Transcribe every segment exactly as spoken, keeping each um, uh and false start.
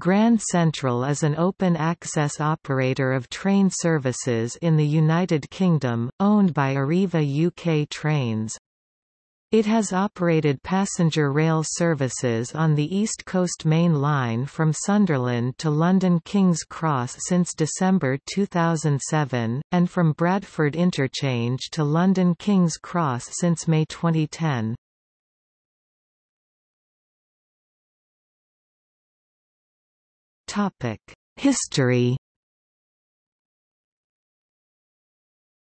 Grand Central is an open-access operator of train services in the United Kingdom, owned by Arriva U K Trains. It has operated passenger rail services on the East Coast Main Line from Sunderland to London King's Cross since December two thousand seven, and from Bradford Interchange to London King's Cross since May twenty ten. History.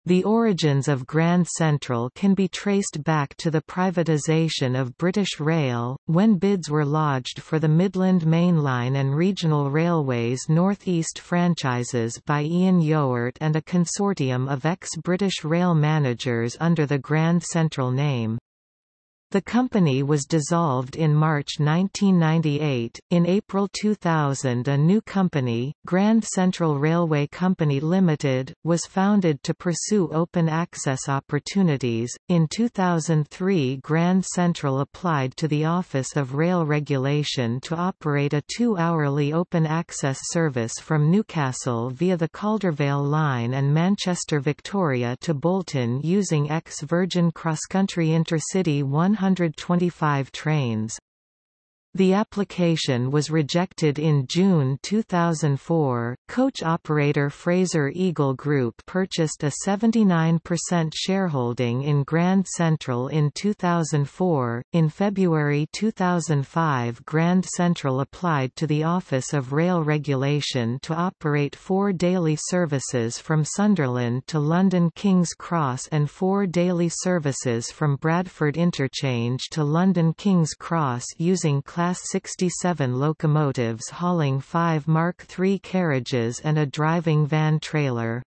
The origins of Grand Central can be traced back to the privatisation of British Rail, when bids were lodged for the Midland Mainline and Regional Railways North East franchises by Ian Yeowart and a consortium of ex-British Rail managers under the Grand Central name. The company was dissolved in March nineteen ninety-eight. In April two thousand, a new company, Grand Central Railway Company Limited, was founded to pursue open access opportunities. In two thousand three, Grand Central applied to the Office of Rail Regulation to operate a two-hourly open access service from Newcastle via the Caldervale Line and Manchester Victoria to Bolton using ex-Virgin cross-country Intercity one hundred twenty-five trains. The application was rejected in June two thousand four. Coach operator Fraser Eagle Group purchased a seventy-nine percent shareholding in Grand Central in two thousand four. In February two thousand five, Grand Central applied to the Office of Rail Regulation to operate four daily services from Sunderland to London King's Cross and four daily services from Bradford Interchange to London King's Cross using Class Class sixty-seven locomotives hauling five Mark three carriages and a driving van trailer.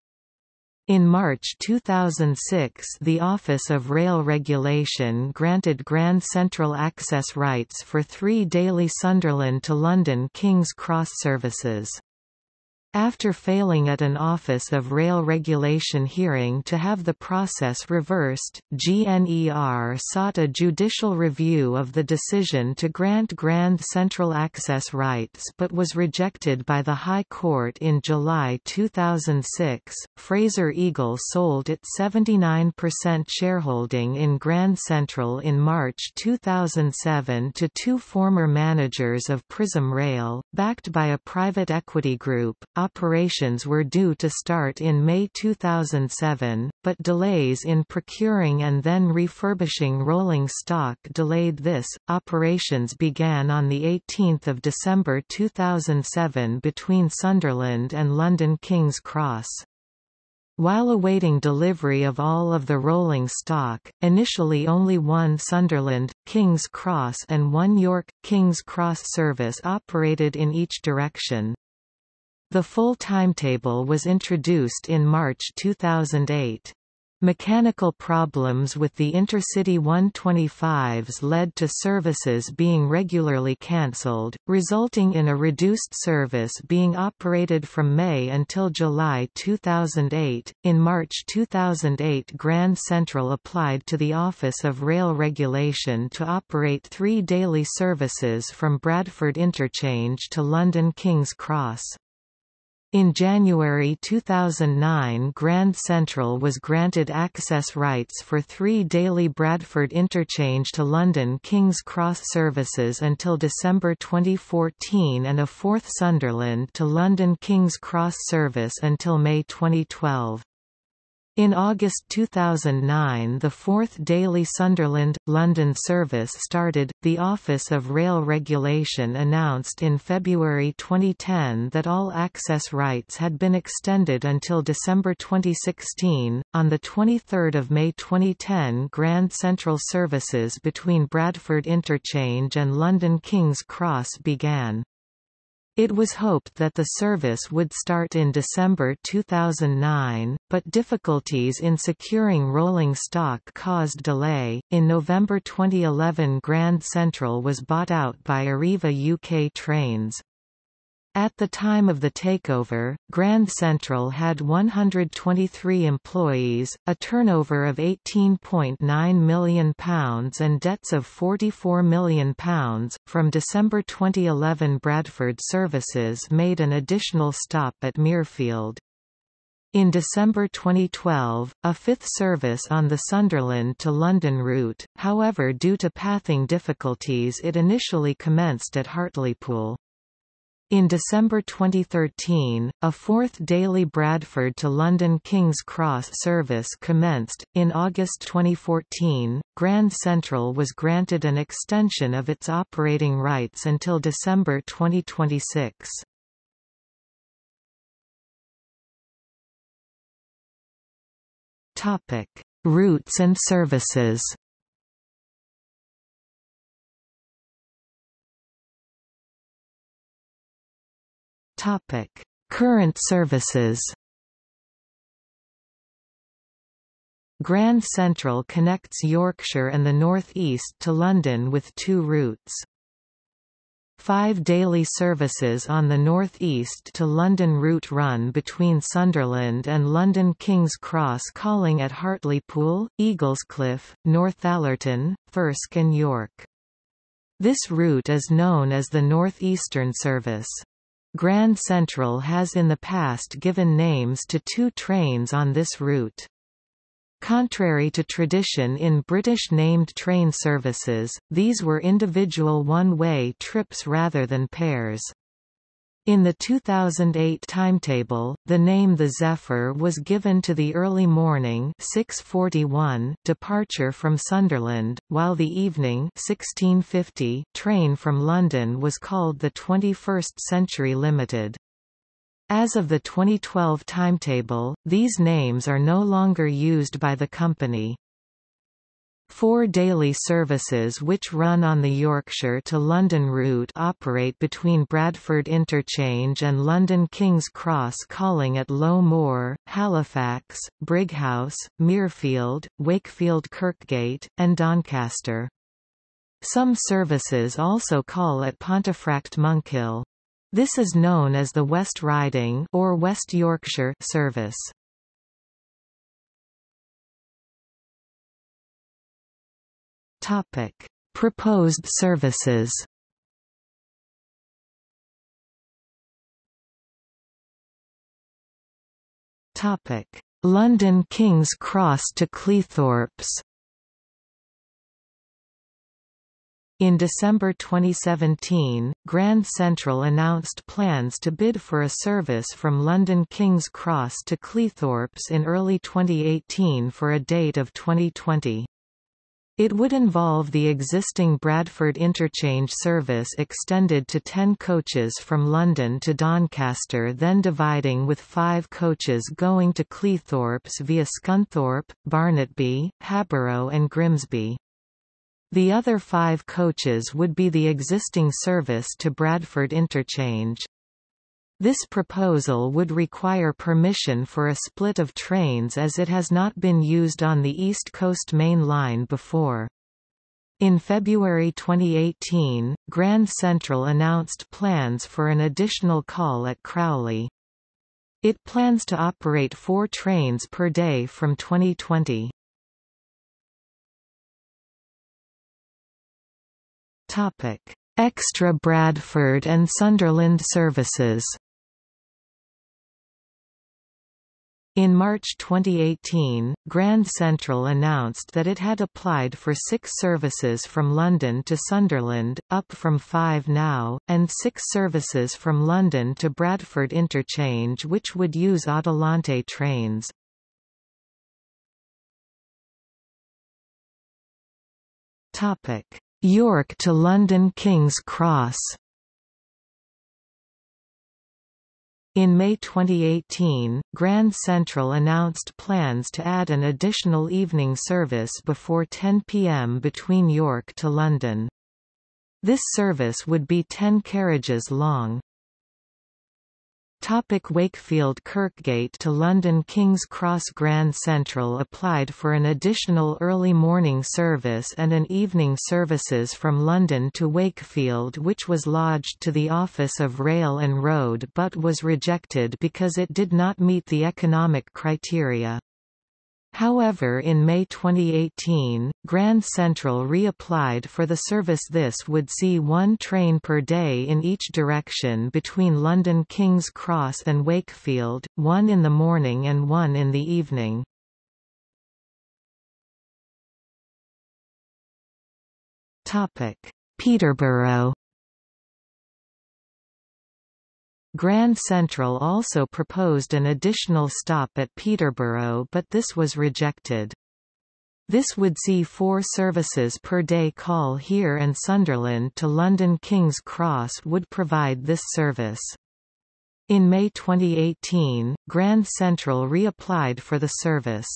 In March two thousand six, the Office of Rail Regulation granted Grand Central access rights for three daily Sunderland to London King's Cross services. After failing at an Office of Rail Regulation hearing to have the process reversed, G N E R sought a judicial review of the decision to grant Grand Central access rights but was rejected by the High Court in July two thousand six. Fraser Eagle sold its seventy-nine percent shareholding in Grand Central in March two thousand seven to two former managers of Prism Rail, backed by a private equity group. Operations were due to start in May two thousand seven, but delays in procuring and then refurbishing rolling stock delayed this. Operations began on eighteenth of December two thousand seven between Sunderland and London King's Cross. While awaiting delivery of all of the rolling stock, initially only one Sunderland, King's Cross and one York, King's Cross service operated in each direction. The full timetable was introduced in March two thousand eight. Mechanical problems with the Intercity one twenty-fives led to services being regularly cancelled, resulting in a reduced service being operated from May until July two thousand eight. In March two thousand eight, Grand Central applied to the Office of Rail Regulation to operate three daily services from Bradford Interchange to London King's Cross. In January two thousand nine, Grand Central was granted access rights for three daily Bradford Interchange to London King's Cross services until December twenty fourteen and a fourth Sunderland to London King's Cross service until May twenty twelve. In August two thousand nine, the fourth daily Sunderland London service started. The Office of Rail Regulation announced in February twenty ten that all access rights had been extended until December twenty sixteen. On the twenty-third of May twenty ten, Grand Central services between Bradford Interchange and London King's Cross began. It was hoped that the service would start in December two thousand nine, but difficulties in securing rolling stock caused delay. In November twenty eleven, Grand Central was bought out by Arriva U K Trains. At the time of the takeover, Grand Central had one hundred twenty-three employees, a turnover of eighteen point nine million pounds and debts of forty-four million pounds. From December twenty eleven, Bradford Services made an additional stop at Mirfield. In December twenty twelve, a fifth service on the Sunderland to London route, however, due to pathing difficulties, it initially commenced at Hartlepool. In December twenty thirteen, a fourth daily Bradford to London King's Cross service commenced. In August twenty fourteen, Grand Central was granted an extension of its operating rights until December twenty twenty-six. Topic: Routes and services. Topic: Current services. Grand Central connects Yorkshire and the North East to London with two routes. Five daily services on the North East to London route run between Sunderland and London King's Cross, calling at Hartlepool, Eaglescliff, Northallerton, Thirsk and York. This route is known as the North Eastern Service. Grand Central has in the past given names to two trains on this route. Contrary to tradition in British named train services, these were individual one-way trips rather than pairs. In the two thousand eight timetable, the name the Zephyr was given to the early morning six forty-one departure from Sunderland, while the evening sixteen fifty train from London was called the twenty-first Century Limited. As of the twenty twelve timetable, these names are no longer used by the company. Four daily services which run on the Yorkshire to London route operate between Bradford Interchange and London King's Cross, calling at Low Moor, Halifax, Brighouse, Mirfield, Wakefield-Kirkgate, and Doncaster. Some services also call at Pontefract Monkhill. This is known as the West Riding or West Yorkshire service. Topic: Proposed services. Topic: London King's Cross to Cleethorpes. In December twenty seventeen, Grand Central announced plans to bid for a service from London King's Cross to Cleethorpes in early twenty eighteen for a date of twenty twenty. It would involve the existing Bradford Interchange service extended to ten coaches from London to Doncaster, then dividing with five coaches going to Cleethorpes via Scunthorpe, Barnetby, Haborough and Grimsby. The other five coaches would be the existing service to Bradford Interchange. This proposal would require permission for a split of trains as it has not been used on the East Coast Main Line before. In February twenty eighteen, Grand Central announced plans for an additional call at Crowley. It plans to operate four trains per day from twenty twenty. Topic: Extra Bradford and Sunderland services. In March twenty eighteen, Grand Central announced that it had applied for six services from London to Sunderland, up from five now, and six services from London to Bradford Interchange which would use Adelante trains. Topic: York to London King's Cross. In May twenty eighteen, Grand Central announced plans to add an additional evening service before ten p m between York to London. This service would be ten carriages long. Wakefield-Kirkgate to London King's Cross Grand Central applied for an additional early morning service and an evening services from London to Wakefield, which was lodged to the Office of Rail and Road but was rejected because it did not meet the economic criteria. However, in May twenty eighteen, Grand Central re-applied for the service. This would see one train per day in each direction between London King's Cross and Wakefield, one in the morning and one in the evening. Peterborough. Grand Central also proposed an additional stop at Peterborough, but this was rejected. This would see four services per day. Call here and Sunderland to London King's Cross would provide this service. In May twenty eighteen, Grand Central re-applied for the service.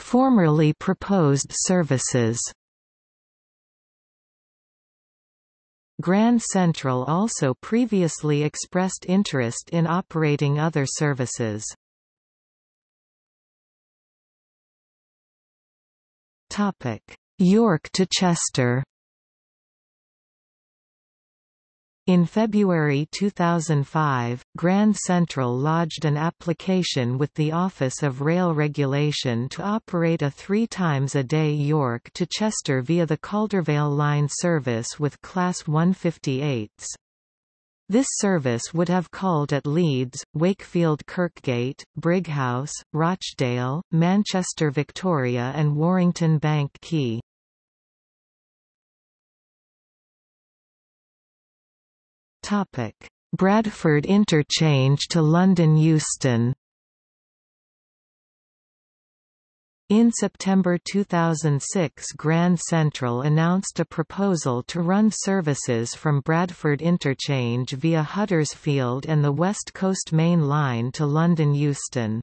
Formerly proposed services. Grand Central also previously expressed interest in operating other services. Topic: York to Chester. In February two thousand five, Grand Central lodged an application with the Office of Rail Regulation to operate a three times a day York to Chester via the Caldervale Line service with Class one fifty-eights. This service would have called at Leeds, Wakefield-Kirkgate, Brighouse, Rochdale, Manchester Victoria and Warrington Bank Quay. Bradford Interchange to London Euston. In September two thousand six, Grand Central announced a proposal to run services from Bradford Interchange via Huddersfield and the West Coast Main Line to London Euston.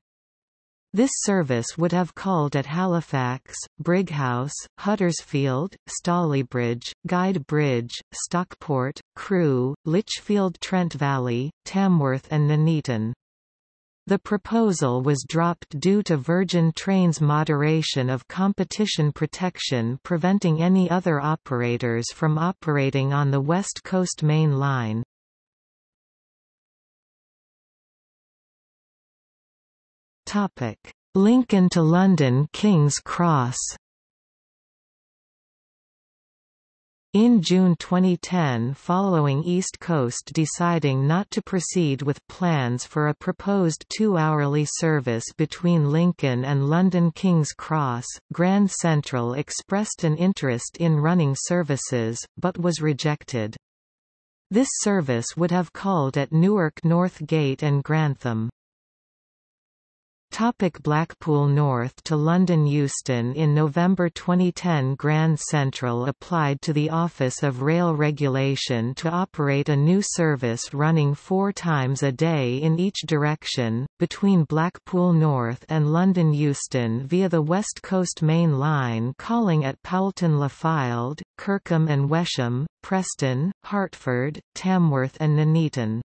This service would have called at Halifax, Brighouse, Huddersfield, Stalybridge, Guide Bridge, Stockport, Crewe, Lichfield-Trent Valley, Tamworth and Nuneaton. The proposal was dropped due to Virgin Trains' moderation of competition protection preventing any other operators from operating on the West Coast Main Line. Lincoln to London King's Cross. In June twenty ten, following East Coast deciding not to proceed with plans for a proposed two-hourly service between Lincoln and London King's Cross, Grand Central expressed an interest in running services, but was rejected. This service would have called at Newark North Gate and Grantham. Blackpool North to London Euston. In November twenty ten, Grand Central applied to the Office of Rail Regulation to operate a new service running four times a day in each direction, between Blackpool North and London Euston via the West Coast Main Line, calling at Powelton Le Fylde, Kirkham and Wesham, Preston, Hartford, Tamworth and Nuneaton.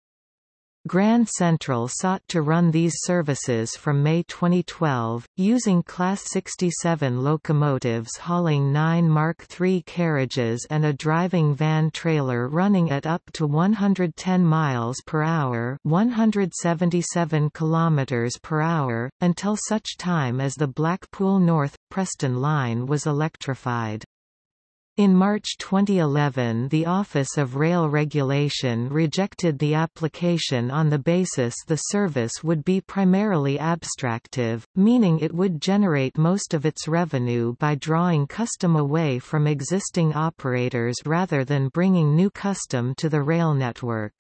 Grand Central sought to run these services from May twenty twelve, using Class sixty-seven locomotives hauling nine Mark three carriages and a driving van trailer running at up to one hundred ten miles per hour (one hundred seventy-seven kilometers per hour) until such time as the Blackpool North-Preston line was electrified. In March twenty eleven, the Office of Rail Regulation rejected the application on the basis the service would be primarily abstractive, meaning it would generate most of its revenue by drawing custom away from existing operators rather than bringing new custom to the rail network.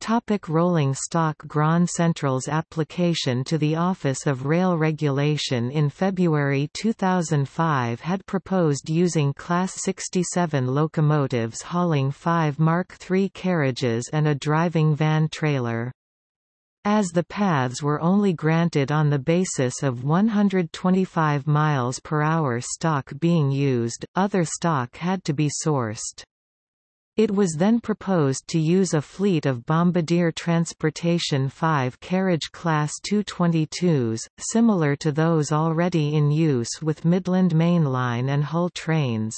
Topic: rolling stock. Grand Central's application to the Office of Rail Regulation in February two thousand five had proposed using Class sixty-seven locomotives hauling five Mark three carriages and a driving van trailer. as the paths were only granted on the basis of one hundred twenty-five miles per hour stock being used, other stock had to be sourced. It was then proposed to use a fleet of Bombardier Transportation five-carriage Class two twenty-twos, similar to those already in use with Midland Mainline and Hull trains.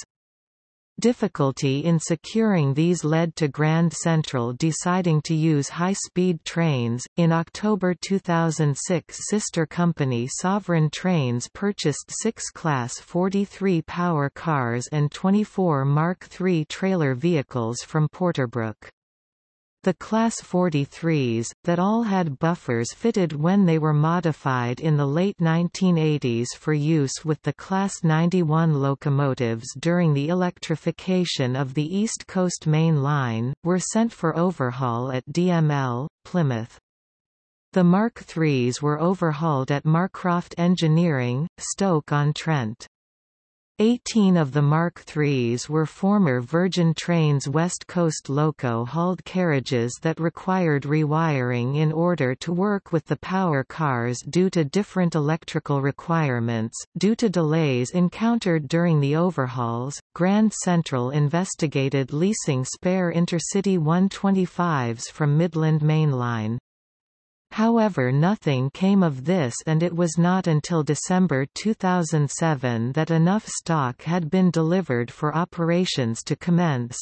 Difficulty in securing these led to Grand Central deciding to use high-speed trains. In October two thousand six, sister company Sovereign Trains purchased six Class forty-three power cars and twenty-four Mark three trailer vehicles from Porterbrook. The Class forty-threes, that all had buffers fitted when they were modified in the late nineteen eighties for use with the Class ninety-one locomotives during the electrification of the East Coast Main Line, were sent for overhaul at D M L, Plymouth. The Mark threes were overhauled at Marcroft Engineering, Stoke-on-Trent. Eighteen of the Mark threes were former Virgin Trains West Coast Loco-hauled carriages that required rewiring in order to work with the power cars due to different electrical requirements. Due to delays encountered during the overhauls, Grand Central investigated leasing spare Intercity one twenty-fives from Midland Mainline. However, nothing came of this, and it was not until December two thousand seven that enough stock had been delivered for operations to commence.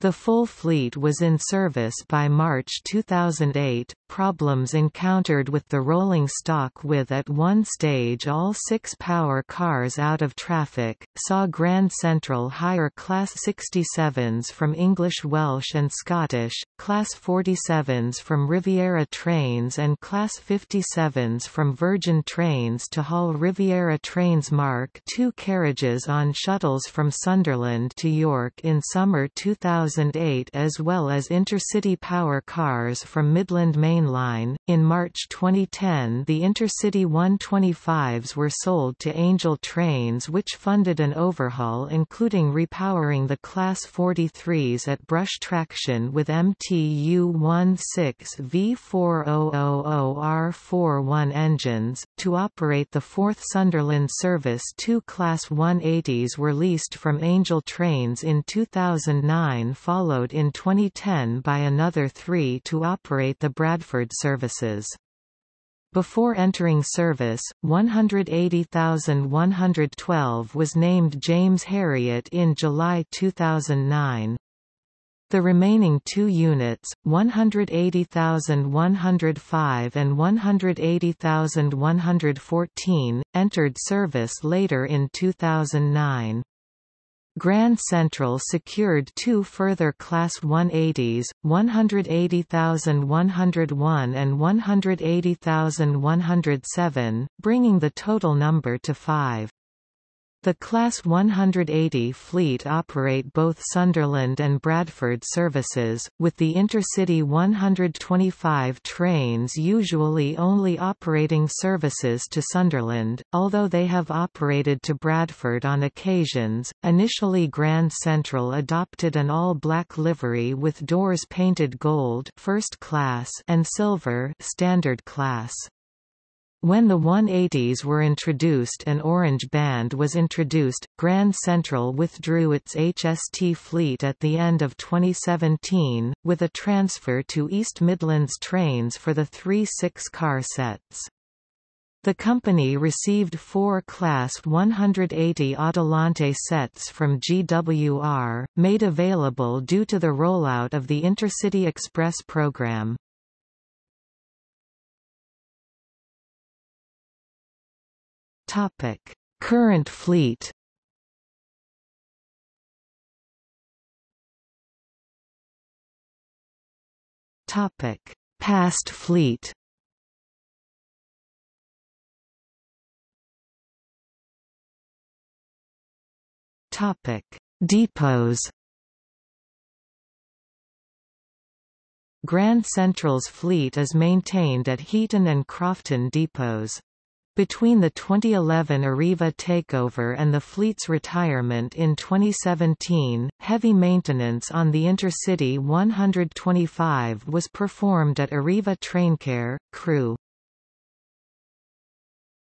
The full fleet was in service by March two thousand eight. Problems encountered with the rolling stock, with at one stage all six power cars out of traffic, saw Grand Central hire Class sixty-sevens from English, Welsh and Scottish, Class forty-sevens from Riviera Trains and Class fifty-sevens from Virgin Trains to haul Riviera Trains Mark two carriages on shuttles from Sunderland to York in summer two thousand eight, as well as intercity power cars from Midland Main Line. In March twenty ten, the Intercity one twenty-fives were sold to Angel Trains, which funded an overhaul including repowering the Class forty-threes at Brush Traction with M T U sixteen V four thousand R forty-one engines. To operate the fourth Sunderland service, two Class one eighties were leased from Angel Trains in two thousand nine, followed in twenty ten by another three to operate the Bradford services. Before entering service, one hundred eighty thousand one hundred twelve was named James Herriot in July two thousand nine. The remaining two units, one hundred eighty thousand one hundred five and one hundred eighty thousand one hundred fourteen, entered service later in two thousand nine. Grand Central secured two further Class one eighties, one hundred eighty thousand one hundred one and one hundred eighty thousand one hundred seven, bringing the total number to five. The Class one hundred eighty fleet operate both Sunderland and Bradford services, with the Intercity one twenty-five trains usually only operating services to Sunderland, although they have operated to Bradford on occasions. Initially, Grand Central adopted an all-black livery with doors painted gold first class and silver standard class. When the one eighties were introduced and orange band was introduced, Grand Central withdrew its H S T fleet at the end of twenty seventeen, with a transfer to East Midlands Trains for the three six-car sets. The company received four Class one hundred eighty Adelante sets from G W R, made available due to the rollout of the Intercity Express program. Topic: Current fleet. Topic: Past fleet. Topic: Depots. Grand Central's fleet is maintained at Heaton and Crofton depots. Between the twenty eleven Arriva takeover and the fleet's retirement in twenty seventeen, heavy maintenance on the Intercity one twenty-five was performed at Arriva Traincare, Crewe.